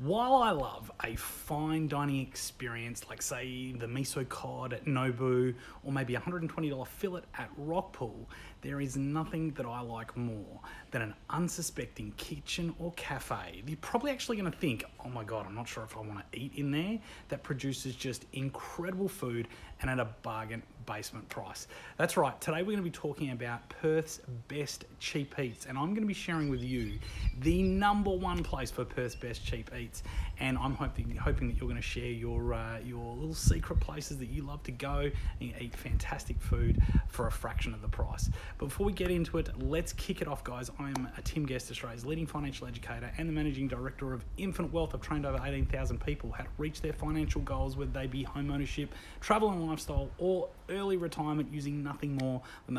While I love a fine dining experience like, say, the miso cod at Nobu or maybe a $120 fillet at Rockpool, there is nothing that I like more than an unsuspecting kitchen or cafe that you're probably actually going to think, oh my god, I'm not sure if I want to eat in there, that produces just incredible food and at a bargain basement price. That's right, today we're going to be talking about Perth's best cheap eats, and I'm going to be sharing with you the #1 place for Perth's best cheap eats, and I'm hoping that you're going to share your little secret places that you love to go and eat fantastic food for a fraction of the price. But before we get into it, let's kick it off, guys. I am Tim Guest, Australia's leading financial educator and the managing director of Infinite Wealth. I've trained over 18,000 people how to reach their financial goals, whether they be home ownership, travel and lifestyle, or early retirement, using nothing more than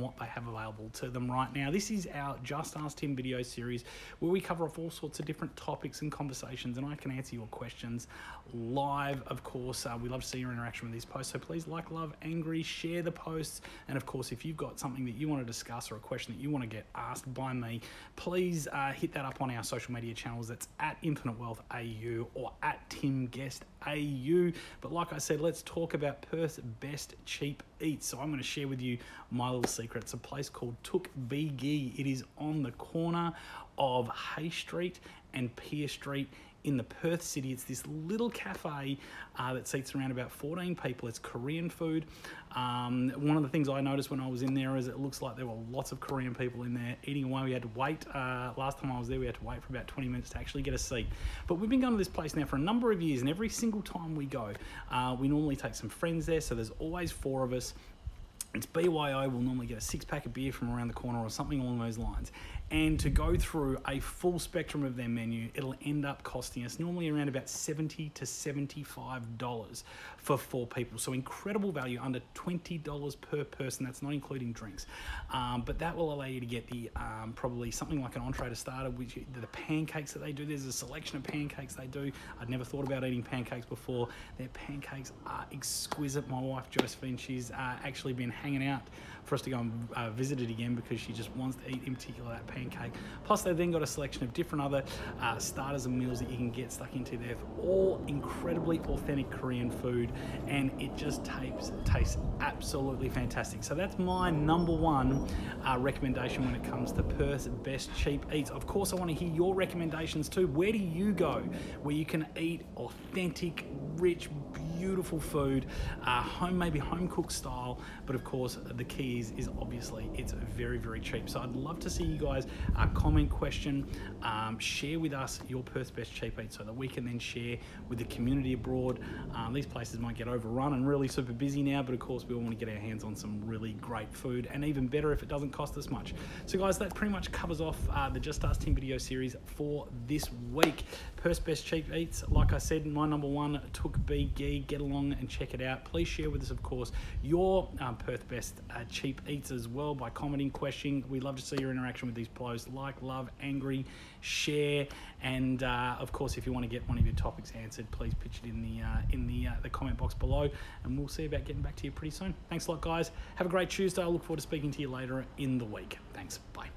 what they have available to them right now. This is our Just Ask Tim video series where we cover off all sorts of different topics and conversations, and I can answer your questions live, of course. We love to see your interaction with these posts, so please like, love, angry, share the posts. And of course, if you've got something that you want to discuss or a question that you want to get asked by me, please hit that up on our social media channels. That's at Infinite Wealth AU or at Tim Guest AU. But like I said, let's talk about Perth's best cheap eats. So I'm going to share with you my little secret. It's a place called Took V Ghee. It is on the corner of Hay Street and Pier Street in the Perth city. It's this little cafe that seats around about 14 people. It's Korean food. One of the things I noticed when I was in there is it looks like there were lots of Korean people in there eating away. We had to wait. Last time I was there, we had to wait for about 20 minutes to actually get a seat. But we've been going to this place now for a number of years, and every single time we go, we normally take some friends there, so there's always 4 of us. It's BYO, we'll normally get a 6-pack of beer from around the corner or something along those lines. And to go through a full spectrum of their menu, it'll end up costing us normally around about $70 to $75 for 4 people. So incredible value, under $20 per person. That's not including drinks. But that will allow you to get the probably something like an entree to starter, which the pancakes that they do. There's a selection of pancakes they do. I'd never thought about eating pancakes before. Their pancakes are exquisite. My wife, Josephine, she's actually been hanging out for us to go and visit it again because she just wants to eat in particular that pancake. Plus they've then got a selection of different other starters and meals that you can get stuck into there, for all incredibly authentic Korean food, and it just tastes absolutely fantastic. So that's my #1 recommendation when it comes to Perth's best cheap eats. Of course I want to hear your recommendations too. Where do you go where you can eat authentic, rich, beautiful food, maybe home cooked style, but of course the key is obviously it's very, very cheap. So I'd love to see you guys comment, question, share with us your Perth's best cheap eats so that we can then share with the community abroad. These places might get overrun and really super busy now, but of course we all want to get our hands on some really great food, and even better if it doesn't cost us much. So guys, that pretty much covers off the Just Ask Tim video series for this week. Perth's best cheap eats, like I said, my #1, Took V Ghee. Get along and check it out. Please share with us, of course, your Perth best cheap eats as well by commenting, questioning. We love to see your interaction with these posts. Like, love, angry, share, and of course, if you want to get one of your topics answered, please pitch it in the comment box below, and we'll see about getting back to you pretty soon. Thanks a lot, guys. Have a great Tuesday. I look forward to speaking to you later in the week. Thanks. Bye.